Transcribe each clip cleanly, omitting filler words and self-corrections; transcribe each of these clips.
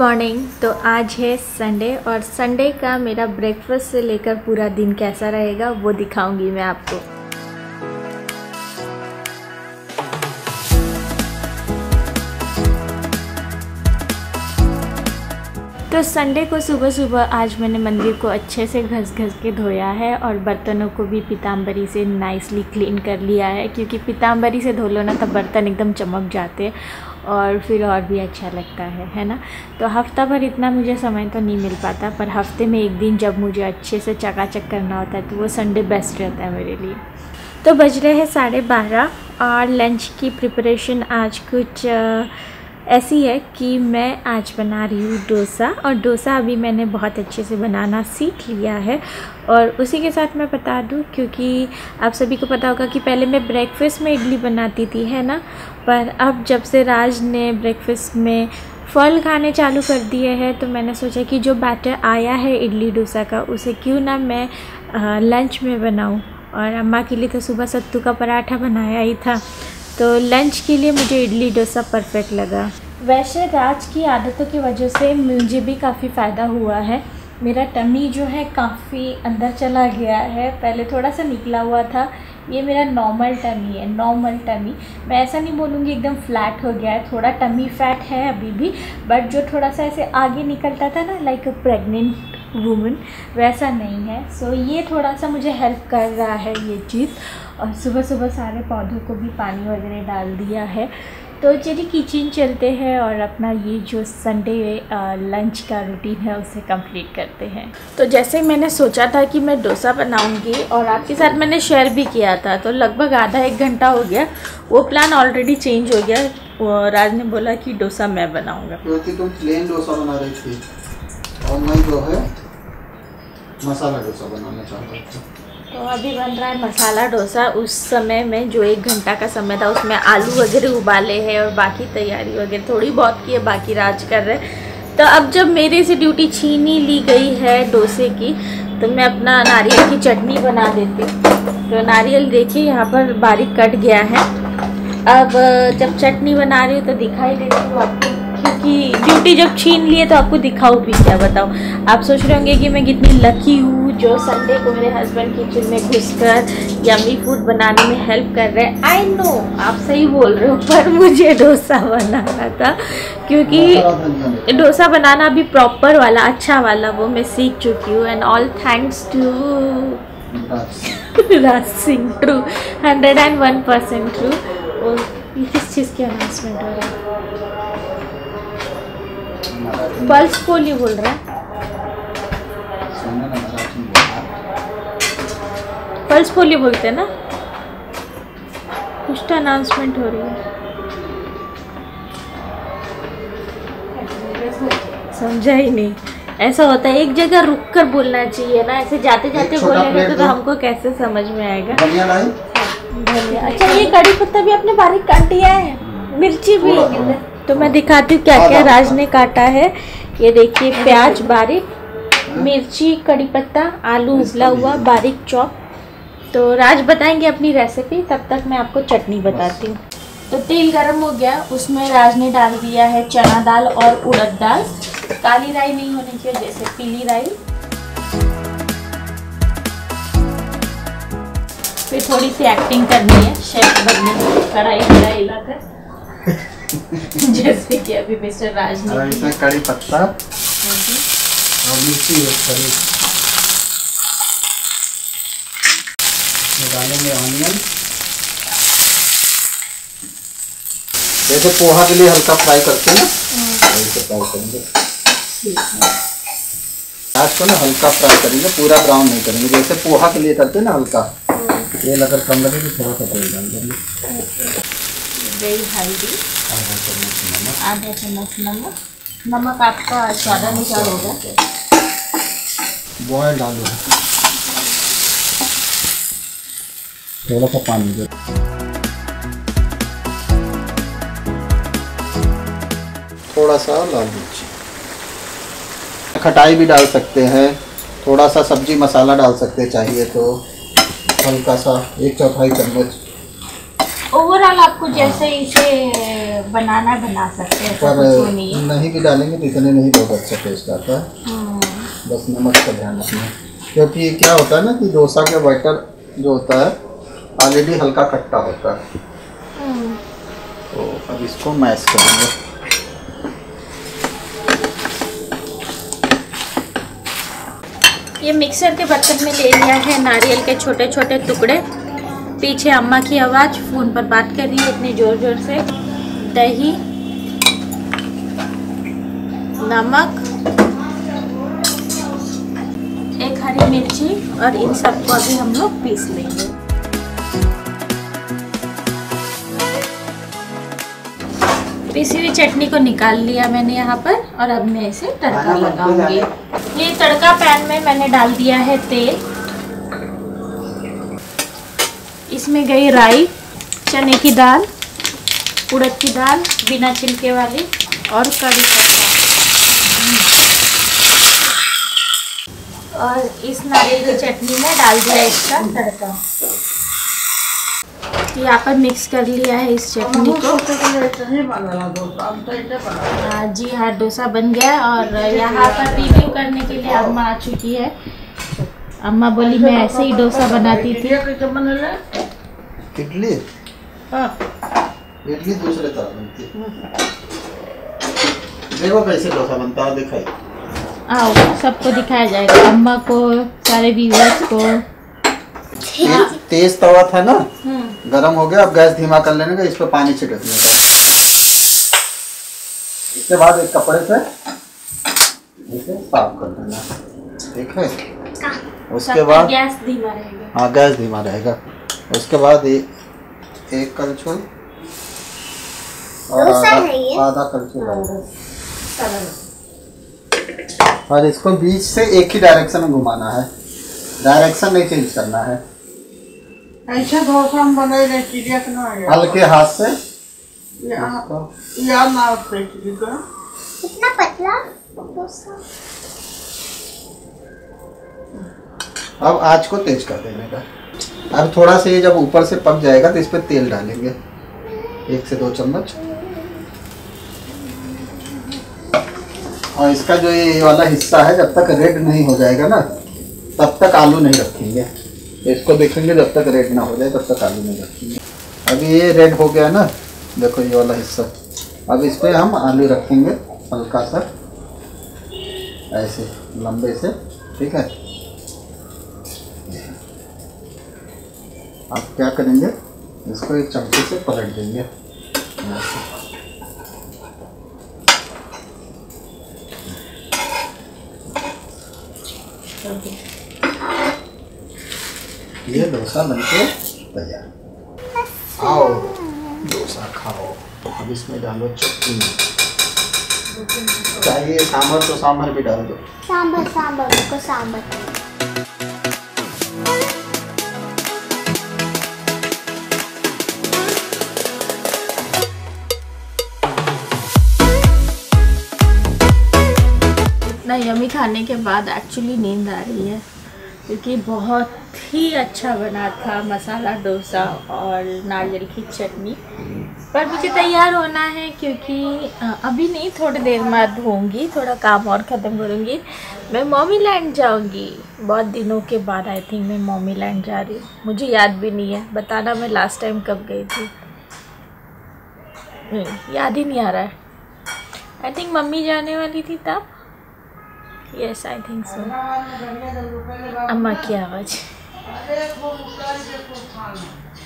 Morning. तो आज है संडे और संडे का मेरा ब्रेकफास्ट से लेकर पूरा दिन कैसा रहेगा वो दिखाऊंगी मैं आपको। तो संडे को सुबह सुबह आज मैंने मंदिर को अच्छे से घस के धोया है और बर्तनों को भी पीताम्बरी से नाइसली क्लीन कर लिया है, क्योंकि पीताम्बरी से धो लो ना तो बर्तन एकदम चमक जाते हैं और फिर और भी अच्छा लगता है ना। तो हफ्ता भर इतना मुझे समय तो नहीं मिल पाता, पर हफ्ते में एक दिन जब मुझे अच्छे से चकाचक करना होता है तो वो संडे बेस्ट रहता है मेरे लिए। तो बज रहे हैं 12:30 और लंच की प्रिपरेशन आज कुछ ऐसी है कि मैं आज बना रही हूँ डोसा। और डोसा अभी मैंने बहुत अच्छे से बनाना सीख लिया है। और उसी के साथ मैं बता दूँ, क्योंकि आप सभी को पता होगा कि पहले मैं ब्रेकफास्ट में इडली बनाती थी, है ना, पर अब जब से राज ने ब्रेकफास्ट में फल खाने चालू कर दिए हैं तो मैंने सोचा कि जो बैटर आया है इडली डोसा का उसे क्यों ना मैं लंच में बनाऊँ। और अम्मा के लिए तो सुबह सत्तू का पराठा बनाया ही था, तो लंच के लिए मुझे इडली डोसा परफेक्ट लगा। वैसे राज की आदतों की वजह से मुझे भी काफ़ी फ़ायदा हुआ है। मेरा टमी जो है काफ़ी अंदर चला गया है, पहले थोड़ा सा निकला हुआ था। ये मेरा नॉर्मल टमी है, नॉर्मल टमी। मैं ऐसा नहीं बोलूँगी एकदम फ्लैट हो गया है, थोड़ा टमी फैट है अभी भी, बट जो थोड़ा सा ऐसे आगे निकलता था ना लाइक अ प्रेग्नेंट वुमन, वैसा नहीं है। सो ये थोड़ा सा मुझे हेल्प कर रहा है ये चीज़। और सुबह सुबह सारे पौधों को भी पानी वगैरह डाल दिया है। तो चलिए किचन चलते हैं और अपना ये जो संडे लंच का रूटीन है उसे कंप्लीट करते हैं। तो जैसे मैंने सोचा था कि मैं डोसा बनाऊंगी और आपके साथ मैंने शेयर भी किया था, तो लगभग आधा एक घंटा हो गया, वो प्लान ऑलरेडी चेंज हो गया। राज ने बोला कि डोसा मैं बनाऊँगा। तुम प्लेन डोसा बना रही थी और मैं जो है मसाला डोसा बनाना चाहता हूँ। तो अभी बन रहा है मसाला डोसा। उस समय में जो एक घंटा का समय था उसमें आलू वगैरह उबाले हैं और बाकी तैयारी वगैरह थोड़ी बहुत की है, बाकी राज कर रहे हैं। तो अब जब मेरे से ड्यूटी छीनी ली गई है डोसे की, तो मैं अपना नारियल की चटनी बना देती। तो नारियल देखिए यहाँ पर बारीक कट गया है। अब जब चटनी बना रही हूँ तो दिखाई देती हूँ आपको, क्योंकि ड्यूटी जब छीन लिए तो आपको दिखाऊँ भी क्या। बताओ, आप सोच रहे होंगे कि मैं कितनी लकी हूँ जो संडे को मेरे हस्बैंड किचन में घुसकर यम्मी फूड बनाने में हेल्प कर रहे हैं। आई नो आप सही बोल रहे हो, पर मुझे डोसा बनाना था, क्योंकि डोसा बनाना भी प्रॉपर वाला अच्छा वाला वो मैं सीख चुकी हूँ। And all thanks to Raj Singh, true 101% true. और किस चीज़ की अनाउंसमेंट हो रही है? पल्स पोलियो बोल रहा है, पल्स पोलियो बोलते हैं ना। कुछ तो अनाउंसमेंट हो रही है, समझा ही नहीं। ऐसा होता है एक जगह रुक कर बोलना चाहिए ना, ऐसे जाते जाते बोलेंगे तो हमको कैसे समझ में आएगा। धनिया, अच्छा ये कड़ी पत्ता भी आपने बारीक काट दिया है, मिर्ची भी। तो मैं दिखाती हूँ क्या क्या राज ने काटा है। ये देखिए प्याज बारीक, मिर्ची, कड़ी पत्ता, आलू उबला हुआ बारीक चॉप। तो राज बताएंगे अपनी रेसिपी, तब तक मैं आपको चटनी बताती हूँ। तो तेल गरम हो गया, उसमें राज ने डाल दिया है चना दाल और उड़द दाल। काली राई नहीं होनी चाहिए, जैसे पीली राई। फिर थोड़ी सी एक्टिंग करनी है शेफ बनने की, कढ़ाई हिला हिलाकर जैसे कि अभी मिस्टर राज ने। इसमें कड़ी पत्ता और मिर्ची डालेंगे, ऑनियन। जैसे पोहा के लिए हल्का फ्राई करते हैं ना, ऐसे फ्राई करेंगे। प्याज को ना हल्का फ्राई करेंगे, पूरा ब्राउन नहीं करेंगे, जैसे पोहा के लिए करते हैं ना हल्का। तेल अगर कम लगे तो थोड़ा सा तेल डाल देंगे। हल्दी आधा चम्मच, नमक, नमक आपका स्वाद अनुसार होगा। बॉयल डालो, थोड़ा सा पानी दो। थोड़ा सा लाल मिर्च, खटाई भी डाल सकते हैं, थोड़ा सा सब्जी मसाला डाल सकते हैं, चाहिए तो हल्का सा 1/4 चम्मच। ओवरऑल आपको जैसे इसे बनाना बना सकते हैं, पर नहीं भी डालेंगे तो इतने नहीं बहुत अच्छा टेस्ट आता है। बस नमक का ध्यान रखना, क्योंकि क्या होता है ना कि डोसा का बैटर जो होता है ऑलरेडी हल्का खट्टा होता है। तो अब इसको मैश करेंगे। ये मिक्सर के बर्तन में ले लिया है नारियल के छोटे छोटे टुकड़े। पीछे अम्मा की आवाज़, फ़ोन पर बात कर रही है इतने ज़ोर ज़ोर से। दही, नमक, एक हरी मिर्ची, और इन सबको अभी हम लोग पीस लेंगे। पीसी हुई चटनी को निकाल लिया मैंने यहाँ पर, और अब मैं इसे तड़का लगाऊंगी। ये तड़का पैन में मैंने डाल दिया है तेल। इसमें गई राई, चने की दाल, उड़द की दाल बिना छिलके वाली, और कड़ी पत्ता, और इस नारियल की चटनी में डाल दिया इसका तड़का। यहाँ पर मिक्स कर लिया है इस चटनी को। हाँ जी हाँ, डोसा बन गया। और यहाँ पर रिव्यू करने के लिए अम्मा आ चुकी है। अम्मा बोली मैं ऐसे ही डोसा बनाती थी। इडली, इडली दूसरे तरह बनती है। देखो कैसे डोसा बनता है, दिखाई आओ सबको दिखाया जाएगा, अम्मा को, सारे व्यूअर्स को। तेज तवा था ना, गरम हो गया। अब गैस धीमा कर लेने का, इस पर पानी छिड़कने का। इसके बाद एक कपड़े से इसे साफ कर लेना, ठीक है। उसके बाद गैस धीमा रहेगा। हाँ, गैस धीमा रहेगा। उसके बाद एक कलछुल और आधा कलछुल, और इसको बीच से एक ही डायरेक्शन में घुमाना है। डायरेक्शन नहीं चेंज करना है। ऐसा डोसा हम बनाए ना, हल्के हाथ से या नाव पे इतना पतला डोसा। अब आँच को तेज कर देने का। अब थोड़ा सा ये जब ऊपर से पक जाएगा तो इस पर तेल डालेंगे, 1 से 2 चम्मच। और इसका जो ये वाला हिस्सा है, जब तक रेड नहीं हो जाएगा ना तब तक आलू नहीं रखेंगे। इसको देखेंगे, जब तक रेड ना हो जाए तब तक आलू नहीं रखेंगे। अभी ये रेड हो गया ना, देखो ये वाला हिस्सा। अब इस पर हम आलू रखेंगे हल्का सा, ऐसे लंबे से, ठीक है। अब क्या करेंगे, इसको एक चमचे से पलट देंगे। ये डोसा बनके तैयार। आओ डोसा खाओ। अब इसमें डालो चटनी, चाहिए सांभर तो सांभर भी डाल दो। सांभर, सांभर को सांभर। इतना यमी खाने के बाद एक्चुअली नींद आ रही है, क्योंकि बहुत ही अच्छा बना था मसाला डोसा और नारियल की चटनी। पर मुझे तैयार होना है, क्योंकि अभी नहीं, थोड़ी देर बाद होंगी, थोड़ा काम और ख़त्म करूँगी। मैं मॉमी लैंड जाऊँगी। बहुत दिनों के बाद आई थिंक मैं मॉमी लैंड जा रही हूँ। मुझे याद भी नहीं है, बताना मैं लास्ट टाइम कब गई थी, नहीं याद ही नहीं आ रहा है। आई थिंक मम्मी जाने वाली थी तब। Yes I think so. अम्मा की आवाज़।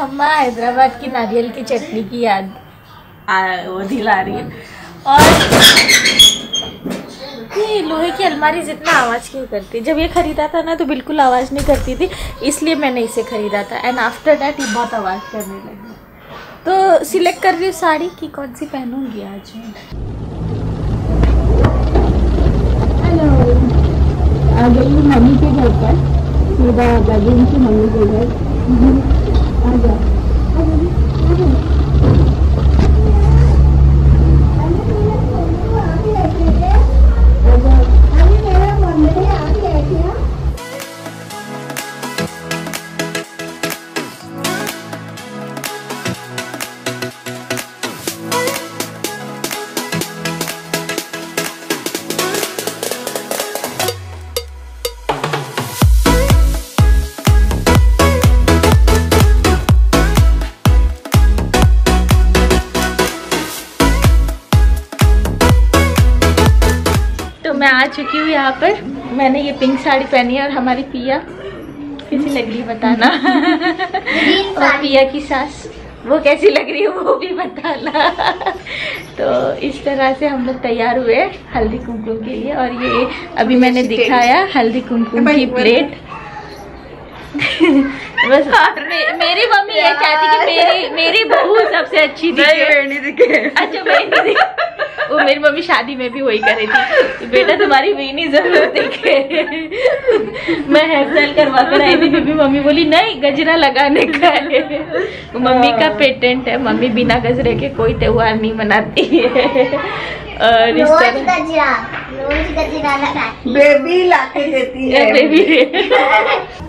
अम्मा हैदराबाद की नारियल की चटनी की याद वो दिला रही है। और ये लोहे की अलमारी जितना आवाज़ क्यों करती? जब ये ख़रीदा था ना तो बिल्कुल आवाज़ नहीं करती थी, इसलिए मैंने इसे ख़रीदा था। एंड आफ्टर डैट ये बहुत आवाज़ करने लगी। तो सिलेक्ट कर रही हूँ साड़ी की कौन सी पहनूँगी आज मैं। आ गई मम्मी के घर पर, मेरा बैगन की मम्मी के घर। आ जाओ चुकी हूँ यहाँ पर। मैंने ये पिंक साड़ी पहनी है और हमारी पिया कैसी लग रही बताना और पिया की सास वो कैसी लग रही है वो भी बताना तो इस तरह से हम लोग तैयार हुए हल्दी कुमकुम के लिए। और ये अभी मैंने दिखाया हल्दी कुमकुम की प्लेट बस मेरी मम्मी ये चाहती कि मेरी बहू सबसे अच्छी दिखे। अच्छा नहीं वो मेरी मम्मी शादी में भी वही कर रही थी, बेटा तुम्हारी बीनी जरूर दिखे। मैं हेयर स्टाइल करवा कर आई थी, फिर भी मम्मी बोली नहीं गजरा लगाने का है। मम्मी का पेटेंट है, मम्मी बिना गजरे के कोई त्योहार नहीं मनाती है। और इस तरह बेबी लाके देती है, बेबी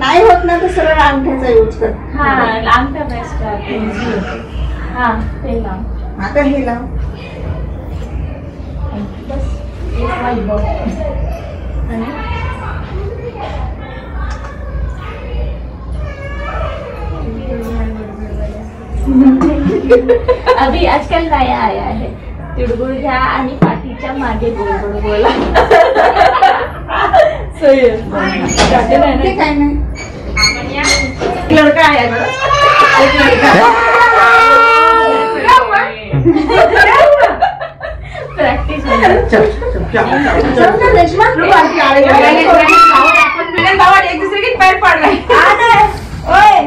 नाही होत ना तर सरळ अंगठ्याचा यूज कर। अंगठा बेस्ट आहे। ते लाव, आता हे लाव बस एक वाली बघ अभी आजकल नया आया है तिळगुळ घ्या आणि पाठीच्या मागे गोल गोल बोला सही आहे काय नाही लड़का आया प्रैक्टिस एक दूसरे के पैर पड़ रहे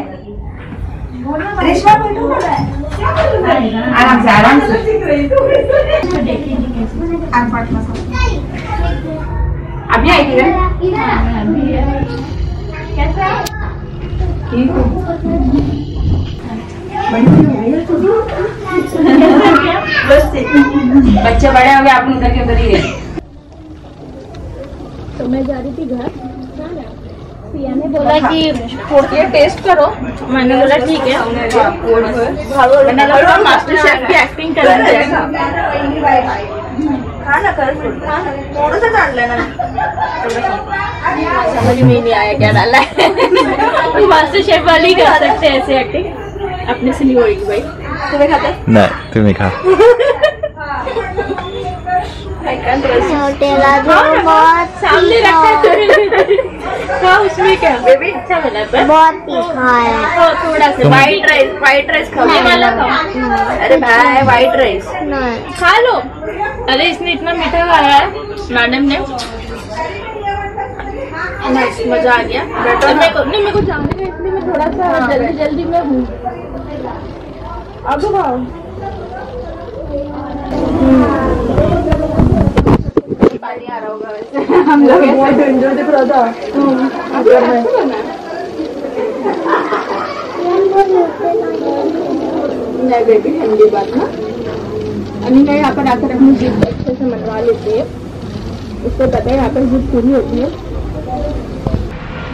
रेशमा बोल रहा है आराम से आराम से अभी आई थी कैसा ठीक हो बस बच्चे बड़े हो गए आप उधर के उधर ही रहे। तो मैं जा रही थी घर, पिया ने बोला कि पोटली टेस्ट करो, मैंने बोला ठीक है। मास्टर शेफ की एक्टिंग कर रही है ना कर थोड़ा सा डाल लेना समझ में नहीं आया क्या डाला है मास्टर शेफ वाली कर सकते हैं ऐसे एक्टिंग अपने से नहीं होगी भाई। तुम्हें खाता नहीं तुम्हें खा बहुत सामने रखा उसमें क्या बेबी अच्छा बना बहुत तीखा है थोड़ा सा। व्हाइट राइस खाओ वाला अरे भाई व्हाइट राइस खा लो। अरे इसने इतना मीठा खाया है मैडम ने मजा आ गया। नहीं मेरे को जाने का इसलिए मैं थोड़ा सा जल्दी में हूँ। अब खाओ पानी आ रहा होगा वैसे हम लोग ऐसे एंजॉय दिख रहा था। नहीं बेटी ठंडी बात ना अनिका यहाँ पर आकर अपनी जिद अच्छे से मनवा लेती है, उसको पता है यहाँ पर जिद पूरी होती है।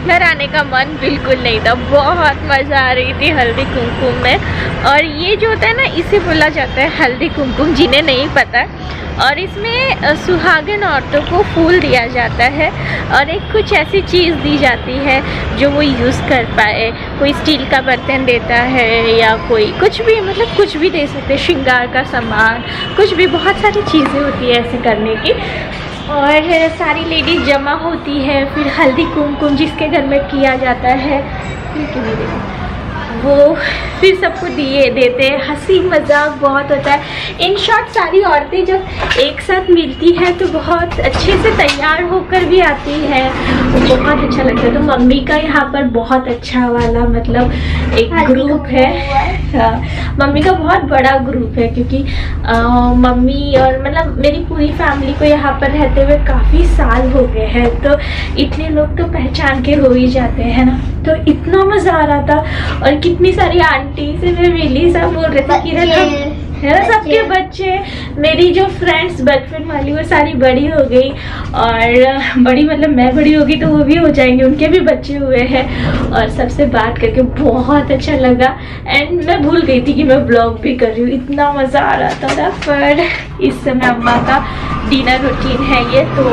घर आने का मन बिल्कुल नहीं था, बहुत मज़ा आ रही थी हल्दी कुमकुम में। और ये जो होता है ना इसे बोला जाता है हल्दी कुमकुम जिन्हें नहीं पता। और इसमें सुहागन औरतों को फूल दिया जाता है और एक कुछ ऐसी चीज़ दी जाती है जो वो यूज़ कर पाए। कोई स्टील का बर्तन देता है या कोई कुछ भी मतलब कुछ भी दे सकते हैं, श्रृंगार का सामान कुछ भी, बहुत सारी चीज़ें होती है ऐसे करने की। और सारी लेडीज़ जमा होती है फिर हल्दी कुमकुम जिसके घर में किया जाता है वो फिर सबको दिए देते हैं। हंसी मजाक बहुत होता है। इन शॉर्ट सारी औरतें जब एक साथ मिलती हैं तो बहुत अच्छे से तैयार होकर भी आती है, बहुत अच्छा लगता है। तो मम्मी का यहाँ पर बहुत अच्छा वाला मतलब एक ग्रुप है, मम्मी का बहुत बड़ा ग्रुप है क्योंकि मम्मी और मतलब मेरी पूरी फैमिली को यहाँ पर रहते हुए काफ़ी साल हो गए हैं तो इतने लोग तो पहचान के हो ही जाते हैं ना। तो इतना मज़ा आ रहा था और कितनी सारी आंटी से मैं मिली, सब बोल रहे थे किरण है ना सबके बच्चे, मेरी जो फ्रेंड्स बचपन वाली वो सारी बड़ी हो गई और बड़ी मतलब मैं बड़ी होगी तो वो भी हो जाएंगे, उनके भी बच्चे हुए हैं। और सबसे बात करके बहुत अच्छा लगा एंड मैं भूल गई थी कि मैं ब्लॉग भी कर रही हूँ, इतना मज़ा आ रहा था। पर इस समय अम्मा का डिनर रूटीन है ये तो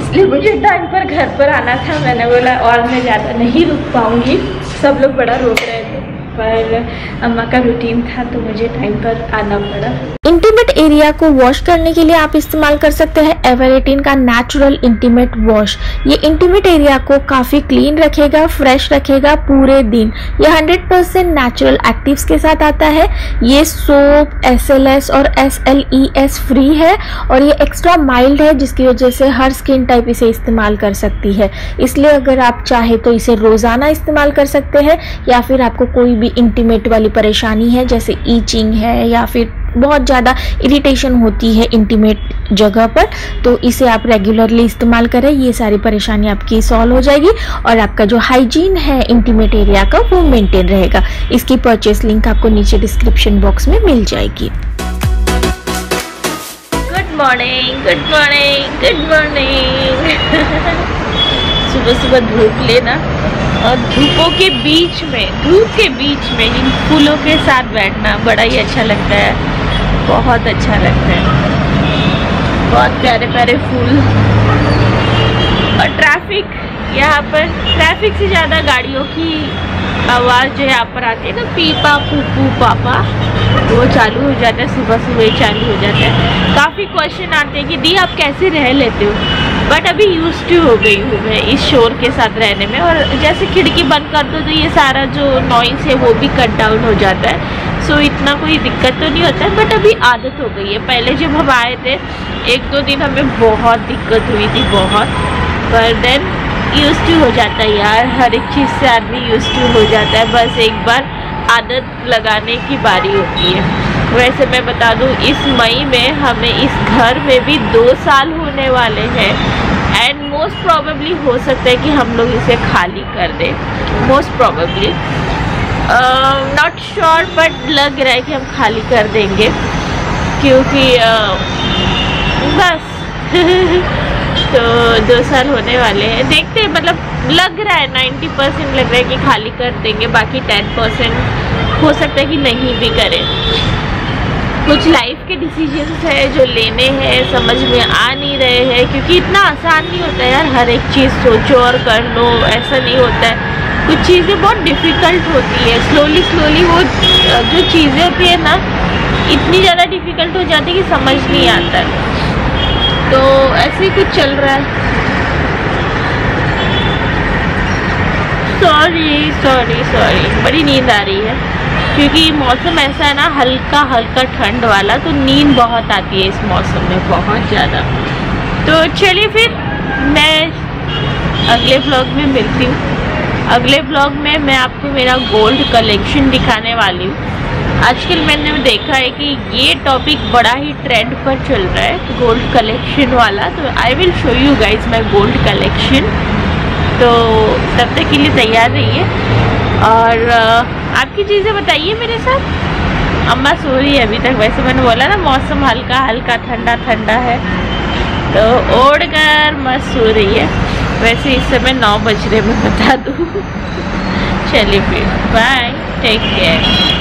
इसलिए मुझे टाइम पर घर पर आना था, मैंने बोला और मैं ज़्यादा नहीं रुक पाऊँगी। सब लोग बड़ा रोक रहे थे पर अम्मा का रूटीन था तो मुझे टाइम पर आना पड़ा। इंटीमेट एरिया को वॉश करने के लिए आप इस्तेमाल कर सकते हैं एवरेटीन का नेचुरल इंटीमेट वॉश। ये इंटीमेट एरिया को काफ़ी क्लीन रखेगा, फ्रेश रखेगा पूरे दिन। ये 100% नेचुरल एक्टिव्स के साथ आता है। ये सोप SLS और SLES फ्री है और ये एक्स्ट्रा माइल्ड है जिसकी वजह से हर स्किन टाइप इसे इस्तेमाल कर सकती है। इसलिए अगर आप चाहे तो इसे रोज़ाना इस्तेमाल कर सकते हैं, या फिर आपको कोई भी इंटीमेट वाली परेशानी है जैसे ईचिंग है या फिर बहुत ज़्यादा इरिटेशन होती है इंटीमेट जगह पर, तो इसे आप रेगुलरली इस्तेमाल करें। ये सारी परेशानी आपकी सॉल्व हो जाएगी और आपका जो हाइजीन है इंटीमेट एरिया का वो मेंटेन रहेगा। इसकी परचेस लिंक आपको नीचे डिस्क्रिप्शन बॉक्स में मिल जाएगी। Good morning, good morning, good morning. सुबह सुबह धूप लेना और धूपों के बीच में, धूप के बीच में इन फूलों के साथ बैठना बड़ा ही अच्छा लगता है, बहुत अच्छा लगता है। बहुत प्यारे प्यारे फूल और ट्रैफिक, यहाँ पर ट्रैफिक से ज़्यादा गाड़ियों की आवाज़ जो यहाँ पर आती है ना, पीपा पूपू पापा, वो चालू हो जाता है, सुबह सुबह ही चालू हो जाता है। काफ़ी क्वेश्चन आते हैं कि दी आप कैसे रह लेते हो, बट अभी यूज टू हो गई हूँ मैं इस शोर के साथ रहने में। और जैसे खिड़की बंद कर दो तो ये सारा जो नॉइज़ है वो भी कट डाउन हो जाता है, सो इतना कोई दिक्कत तो नहीं होता है, बट अभी आदत हो गई है। पहले जब हम आए थे 1-2 दिन हमें बहुत दिक्कत हुई थी, बहुत, पर देन यूज टू हो जाता है यार, हर एक चीज़ से आदमी यूज टू हो जाता है, बस एक बार आदत लगाने की बारी होती है। वैसे मैं बता दूं, इस मई में हमें इस घर में भी 2 साल होने वाले हैं एंड मोस्ट प्रोबेबली हो सकता है कि हम लोग इसे खाली कर दें, most probably, not sure, but लग रहा है कि हम खाली कर देंगे क्योंकि बस तो 2 साल होने वाले हैं, देखते हैं, मतलब लग रहा है 90% लग रहा है कि खाली कर देंगे, बाकी 10% हो सकता है कि नहीं भी करें। कुछ लाइफ के डिसीजंस है जो लेने हैं, समझ में आ नहीं रहे हैं क्योंकि इतना आसान नहीं होता है यार, हर एक चीज़ सोचो और कर लो, ऐसा नहीं होता है। कुछ चीज़ें बहुत डिफ़िकल्ट होती है, स्लोली स्लोली वो जो चीज़ें होती है ना इतनी ज़्यादा डिफ़िकल्ट हो जाती है कि समझ नहीं आता, तो ऐसे ही कुछ चल रहा है। सॉरी सॉरी सॉरी, बड़ी नींद आ रही है क्योंकि मौसम ऐसा है ना, हल्का हल्का ठंड वाला, तो नींद बहुत आती है इस मौसम में, बहुत ज़्यादा। तो चलिए फिर मैं अगले ब्लॉग में मिलती हूँ। अगले ब्लॉग में मैं आपको मेरा गोल्ड कलेक्शन दिखाने वाली हूँ। आजकल मैंने देखा है कि ये टॉपिक बड़ा ही ट्रेंड पर चल रहा है, गोल्ड कलेक्शन वाला, तो I will show you guys my gold collection. तो तब तक के लिए तैयार रहिए और आपकी चीज़ें बताइए मेरे साथ। अम्मा सो रही है अभी तक, वैसे मैंने बोला ना मौसम हल्का हल्का ठंडा ठंडा है, तो ओढ़ कर मस्त सो रही है। वैसे इस समय 9 बज रहे, मैं बता दूँ। चलिए फिर, बाय, टेक केयर।